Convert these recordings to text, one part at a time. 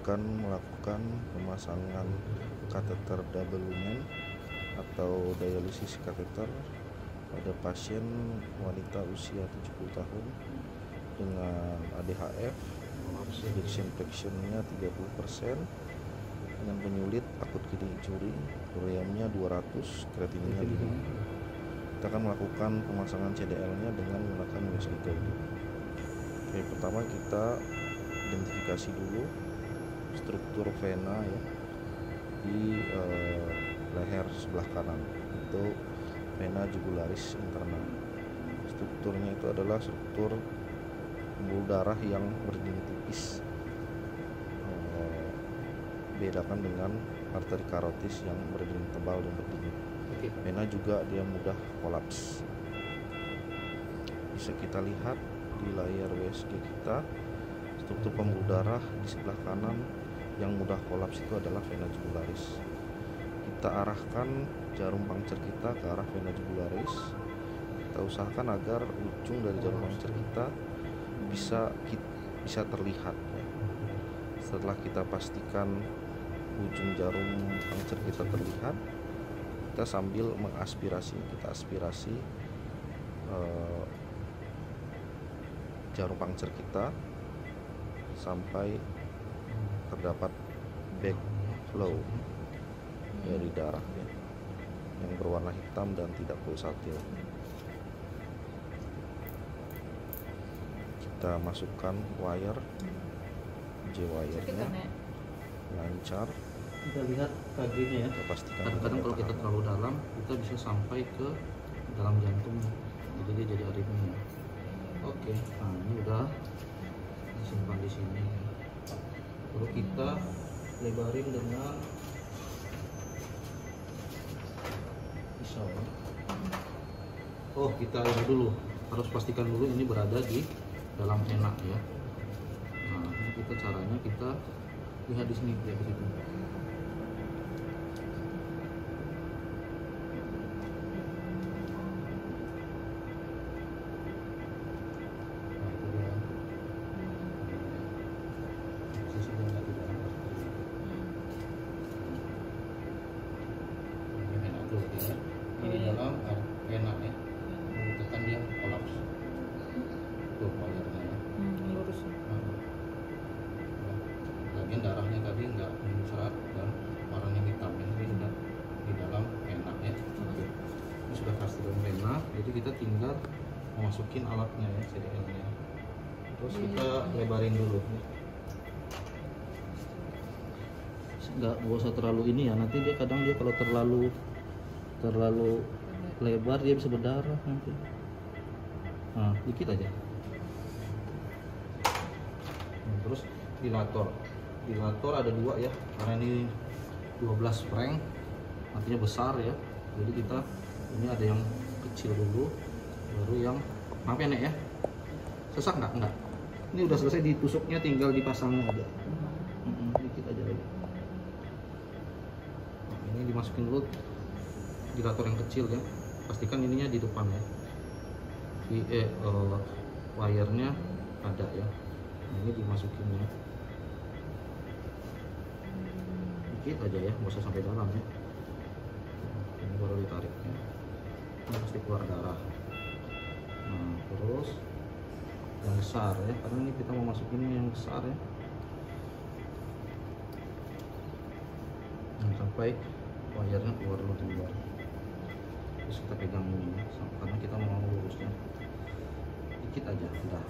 akan melakukan pemasangan kateter double lumen atau dialisis kateter pada pasien wanita usia 70 tahun dengan ADHF, infection-nya 30%, dengan penyulit akut kidney injury, ureamnya 200, kreatinnya 5. Kita akan melakukan pemasangan CDL-nya dengan menggunakan USG. Oke, pertama kita identifikasi dulu struktur vena ya di leher sebelah kanan, itu vena jugularis interna. Strukturnya itu adalah struktur pembuluh darah yang berdinding tipis, bedakan dengan arteri karotis yang berdinding tebal dan berdinding. Vena juga dia mudah kolaps. Bisa kita lihat di layar USG kita, struktur pembuluh darah di sebelah kanan yang mudah kolaps itu adalah vena jugularis. Kita arahkan jarum pancer kita ke arah vena jugularis. Kita usahakan agar ujung dari jarum pancer kita bisa terlihat ya. Setelah kita pastikan ujung jarum pancer kita terlihat, kita sambil mengaspirasi, kita aspirasi jarum pancer kita sampai terdapat backflow dari darah ya, yang berwarna hitam dan tidak pulsatil. Kita masukkan wire J-wire-nya lancar. Kita lihat tadinya ya, kadang-kadang kalau kita terlalu dalam, kita bisa sampai ke dalam jantung, jadi dia jadi aritmia. Oke, nah ini udah disimpan di sini. Lalu kita lebarin dengan pisau. Oh, kita ini dulu harus pastikan dulu ini berada di dalam vena ya. Nah, ini kita caranya, kita lihat di sini ya, di situ. Nah, itu dia. Sisinya nggak di dalam. Ini vena dulu ya. Ini dalam vena ya. Membutuhkan dia kolaps. Lurus. Bagian darahnya tadi nggak muncrat dan warnanya hitam, ini sudah di dalam vena ya. Ini sudah pasti dalam vena, jadi kita tinggal memasukin alatnya ya, CDL-nya. Terus kita lebarin dulu. Nggak usah terlalu ini ya, nanti dia kadang dia kalau terlalu lebar dia bisa berdarah nanti. Nah, dikit aja. Terus dilator ada dua ya, karena ini 12 frank artinya besar ya, jadi kita ini ada yang kecil dulu baru yang maaf ya Nek ya, sesak nggak? Enggak, ini udah selesai ditusuknya, tinggal dipasang aja. Dikit aja lagi. Nah, ini dimasukin dulu dilator yang kecil ya, pastikan ininya di depan ya, wire-nya ada ya. Ini dimasukinnya dikit aja ya, nggak usah sampai dalam ya. Ini baru ditariknya, ini pasti keluar darah. Nah, terus yang besar ya, karena ini kita mau masukin yang besar ya. Nah, sampai wire-nya keluar dulu. Terus kita pegang ini, karena kita mau lurusnya dikit aja, udah.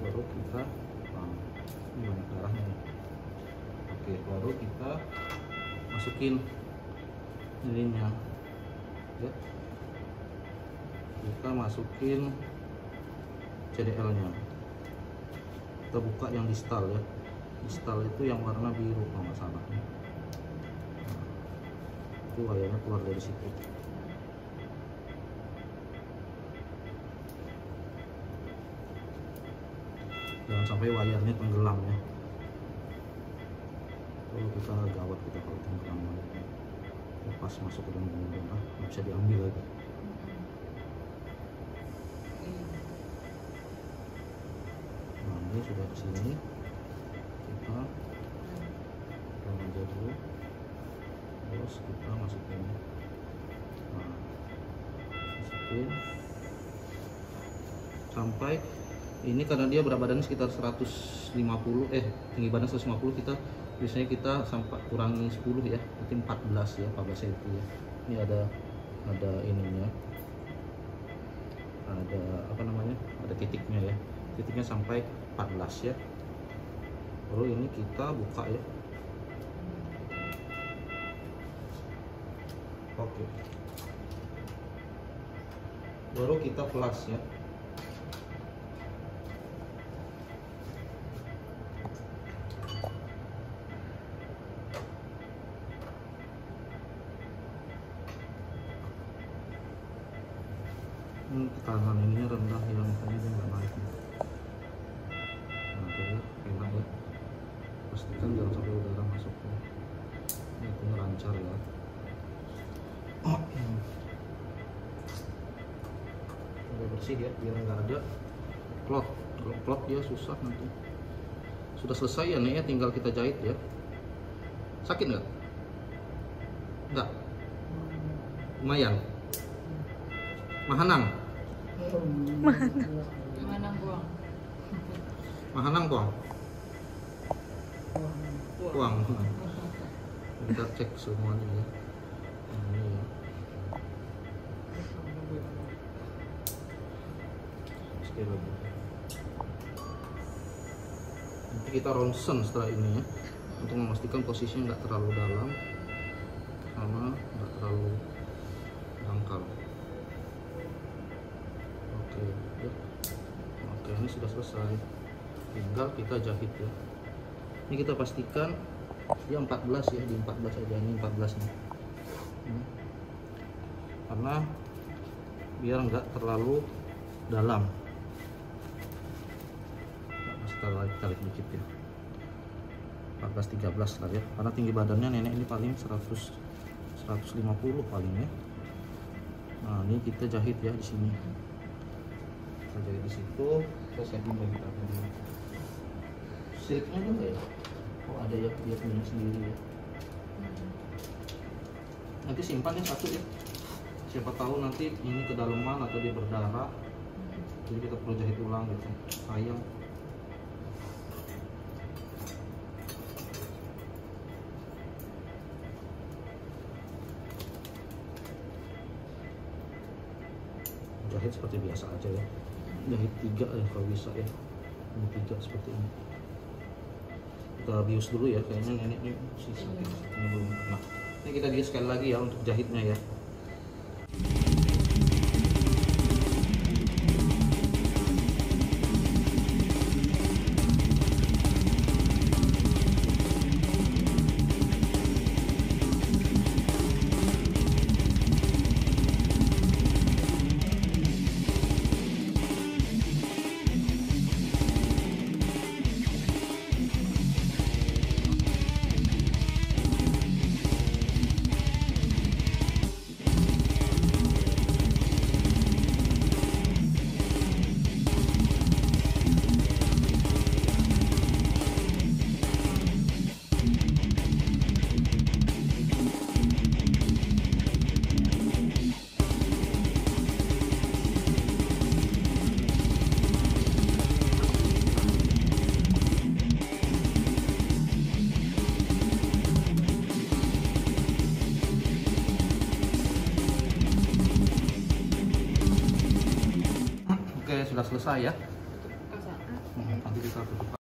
Baru kita ini banyak darahnya. Oke, baru kita masukin lilinnya ya, kita masukin CDL nya kita buka yang distal ya, distal itu yang warna biru kalau nggak salah. Nah, itu wayanya keluar dari situ. Jangan sampai wayarnya tenggelam ya. Kalau kita gawat, kita kalau tenggelam wayarnya lepas masuk ke dalam pembuluh darah, nggak bisa diambil lagi. Nah, ini sudah di sini. dulu, terus kita masukin. Nah, masukin sampai ini karena dia berat badannya sekitar 150, tinggi badan 150, kita biasanya kita sampai kurangi 10 ya, nanti 14 ya, 14 cm ya. Ini ada ininya, ada apa namanya, ada titiknya ya, titiknya sampai 14 ya. Lalu ini kita buka ya. Oke, baru kita flash ya. Tekanan ininya rendah ya, makanya dia nggak naik. Nah, jadi enak ya, pastikan jangan sampai udara masuk ya. Ini aku ngerancar ya. Udah bersih ya, biar nggak ada klot. Kalau klot dia susah nanti. Sudah selesai ya nih ya, tinggal kita jahit ya. Sakit nggak? Nggak? Lumayan? Mahanang? Mahanang buang. Mahanang buang. Buang. Kita cek semuanya ya. Ini ya. Sekali lagi. Nanti kita ronsen setelah ini ya, untuk memastikan posisinya nggak terlalu dalam sama nggak terlalu dangkal. Oke, ini sudah selesai, tinggal kita jahit ya. Ini kita pastikan dia 14 ya, di 14 aja, ini 14 nih. Karena biar nggak terlalu dalam. Masih tarik dikit ya, 14-13 lah ya. Karena tinggi badannya nenek ini paling 100-150 paling ya. Nah, ini kita jahit ya di sini. Jadi di situ terus saya pindah kita punya silknya juga ya. Oh, ada yang dia punya sendiri ya. Nanti simpan yang satu ya, siapa tahu nanti ini kedalaman atau dia berdarah, jadi kita perlu jahit ulang gitu, sayang. Jahit seperti biasa aja ya, jahit 3 ya kalau bisa ya, ini 3 seperti ini. Kita bius dulu ya, kayaknya neneknya sisa ini belum enak. Ini kita bius sekali lagi ya untuk jahitnya ya. Sudah selesai ya. Nanti kita tutup.